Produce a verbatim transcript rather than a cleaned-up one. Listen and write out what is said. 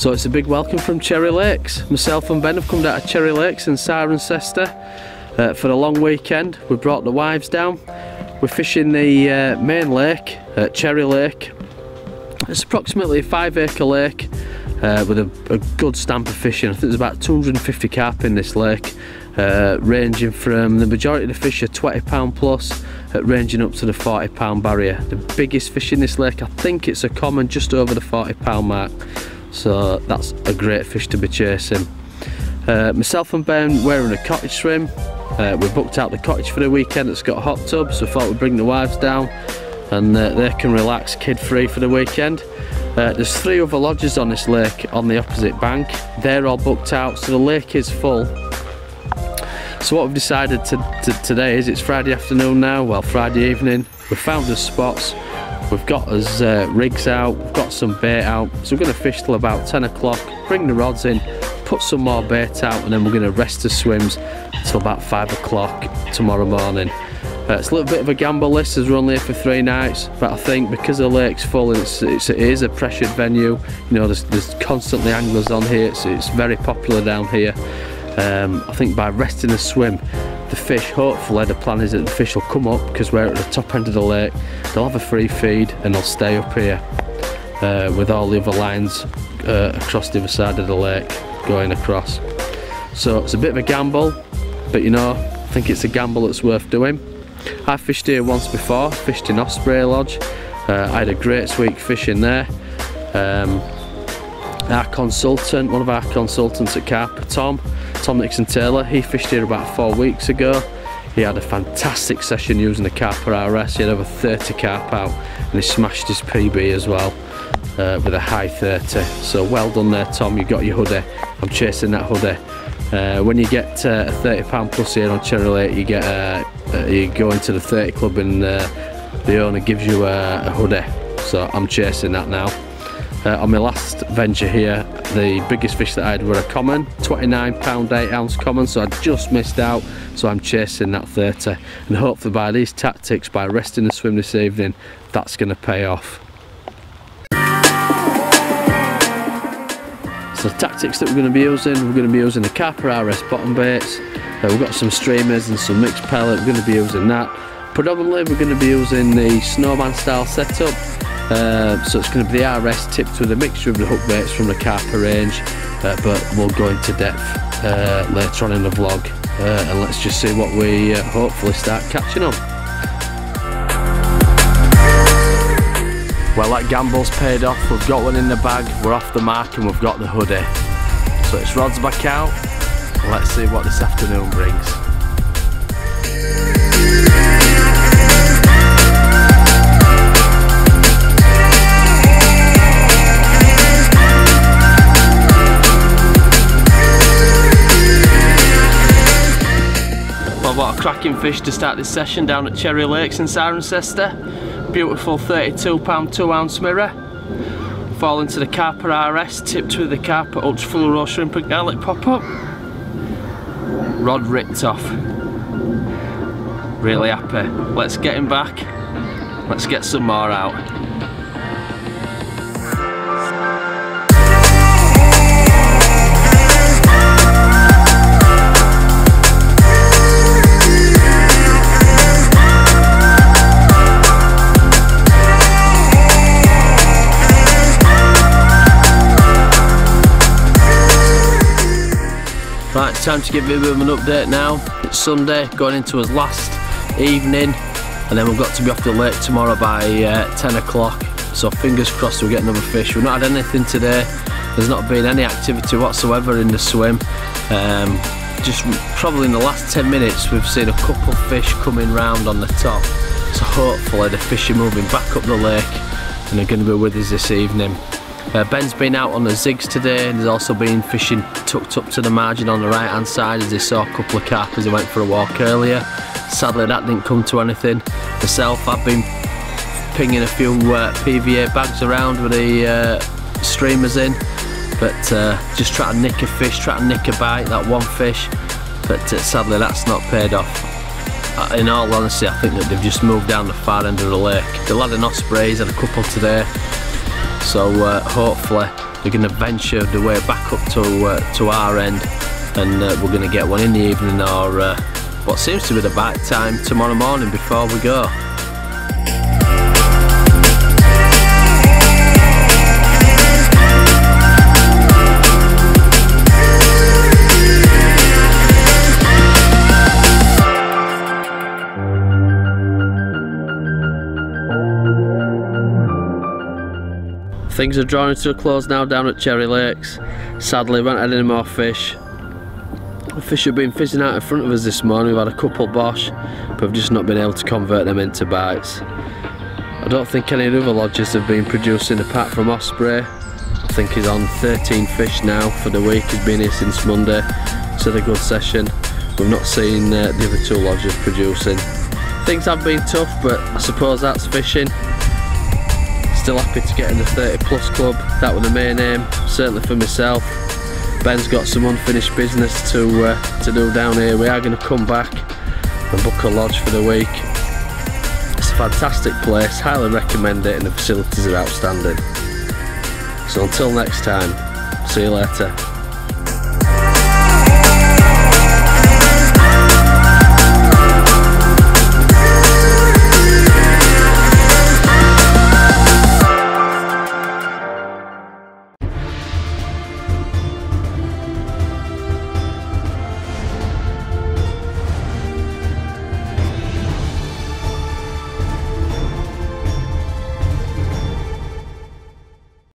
So it's a big welcome from Cherry Lakes. Myself and Ben have come down to Cherry Lakes in Cirencester uh, for a long weekend. We brought the wives down. We're fishing the uh, main lake, uh, Cherry Lake. It's approximately a five acre lake uh, with a, a good stamp of fishing. I think there's about two hundred and fifty carp in this lake, uh, ranging from the majority of the fish are twenty pound plus, uh, ranging up to the forty pound barrier. The biggest fish in this lake, I think it's a common just over the forty pound mark. So that's a great fish to be chasing. Uh, myself and Ben wearing a cottage swim. Uh, we booked out the cottage for the weekend. It's got a hot tub, so I thought we'd bring the wives down and uh, they can relax kid-free for the weekend. Uh, there's three other lodges on this lake on the opposite bank. They're all booked out, so the lake is full. So what we've decided to, to, today is it's Friday afternoon now, well Friday evening. We've found us spots, we've got us uh, rigs out, we've got some bait out, so we're going to fish till about ten o'clock, bring the rods in, put some more bait out, and then we're going to rest the swims till about five o'clock tomorrow morning. Uh, it's a little bit of a gamble list as we're only here for three nights, but I think because the lake's full and it's, it's, it is a pressured venue, you know, there's, there's constantly anglers on here, it's, it's very popular down here. Um, I think by resting a swim, the fish, hopefully the plan is that the fish will come up because we're at the top end of the lake, they'll have a free feed and they'll stay up here uh, with all the other lines uh, across the other side of the lake going across. So it's a bit of a gamble, but you know, I think it's a gamble that's worth doing. I fished here once before, fished in Osprey Lodge. Uh, I had a great sweet fish in there. Um, our consultant, one of our consultants at Karper, Tom, Tom Nixon Taylor, he fished here about four weeks ago. He had a fantastic session using the Karper R S. He had over thirty carp out and he smashed his P B as well uh, with a high thirty. So well done there, Tom, you got your hoodie. I'm chasing that hoodie. Uh, when you get uh, a thirty pound plus here on Cherry Lake, you get uh, uh, you go into the thirty club and uh, the owner gives you a, a hoodie. So I'm chasing that now. Uh, on my last venture here, the biggest fish that I had were a common, twenty-nine pound eight ounce common, so I just missed out, so I'm chasing that thirty, and hopefully by these tactics, by resting the swim this evening, that's going to pay off. So the tactics that we're going to be using, we're going to be using the Karper R S bottom baits, uh, we've got some streamers and some mixed pellet, we're going to be using that. Predominantly we're going to be using the snowman style setup, uh, so it's going to be the R S tipped with a mixture of the hook baits from the Karper range, uh, but we'll go into depth uh, later on in the vlog, uh, and let's just see what we uh, hopefully start catching on. Well, that gamble's paid off, we've got one in the bag, we're off the mark and we've got the hoodie. So it's rods back out, let's see what this afternoon brings. What a cracking fish to start this session down at Cherry Lakes in Cirencester. Beautiful thirty-two pound two ounce mirror. Fall into the Karper R S, tipped with the Karper Ultra Fluoro shrimp and garlic pop-up. Rod ripped off. Really happy. Let's get him back. Let's get some more out. Right, it's time to give him an update now. It's Sunday, going into his last evening, and then we've got to be off the lake tomorrow by uh, ten o'clock. So fingers crossed we'll get another fish. We've not had anything today. There's not been any activity whatsoever in the swim. Um, just probably in the last ten minutes we've seen a couple fish coming round on the top. So hopefully the fish are moving back up the lake and are going to be with us this evening. Uh, Ben's been out on the zigs today and he's also been fishing tucked up to the margin on the right hand side as he saw a couple of carp as he went for a walk earlier. Sadly that didn't come to anything. Myself, I've been pinging a few uh, P V A bags around with the uh, streamers in, but uh, just try to nick a fish, try to nick a bite, that one fish, but uh, sadly that's not paid off. In all honesty, I think that they've just moved down the far end of the lake. The lad in Ospreys had a couple today. So uh, hopefully They're going to venture the way back up to uh, to our end, and uh, we're going to get one in the evening, or uh, what seems to be the back time tomorrow morning before we go. Things are drawing to a close now down at Cherry Lakes. Sadly, we haven't had any more fish. The fish have been fizzing out in front of us this morning. We've had a couple bosh, but we've just not been able to convert them into bites. I don't think any other lodges have been producing apart from Osprey. I think he's on thirteen fish now for the week. He's been here since Monday. It's had a good session. We've not seen uh, the other two lodges producing. Things have been tough, but I suppose that's fishing. Still happy to get in the thirty plus club. That was the main aim, certainly for myself. Ben's got some unfinished business to uh, to do down here. We are going to come back and book a lodge for the week. It's a fantastic place, highly recommend it, and the facilities are outstanding. So until next time, see you later.